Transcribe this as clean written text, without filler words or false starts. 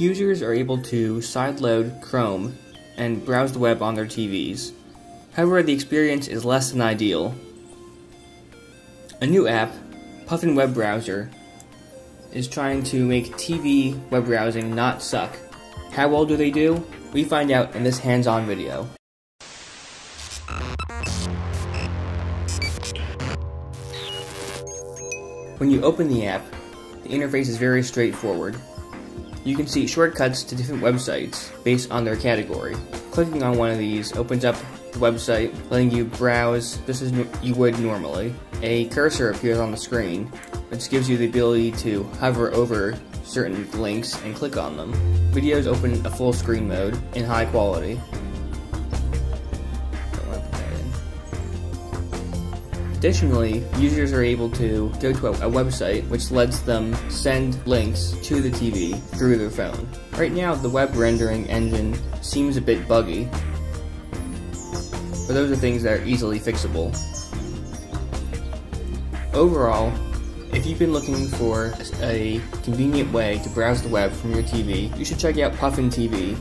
users are able to sideload Chrome and browse the web on their TVs. However, the experience is less than ideal. A new app, Puffin Web Browser, is trying to make TV web browsing not suck. How well do they do? We find out in this hands-on video. When you open the app, the interface is very straightforward. You can see shortcuts to different websites based on their category. Clicking on one of these opens up the website, letting you browse just as you would normally. A cursor appears on the screen, which gives you the ability to hover over certain links and click on them. Videos open a full screen mode in high quality. Additionally, users are able to go to a website which lets them send links to the TV through their phone. Right now, the web rendering engine seems a bit buggy, but those are things that are easily fixable. Overall, if you've been looking for a convenient way to browse the web from your TV, you should check out Puffin TV.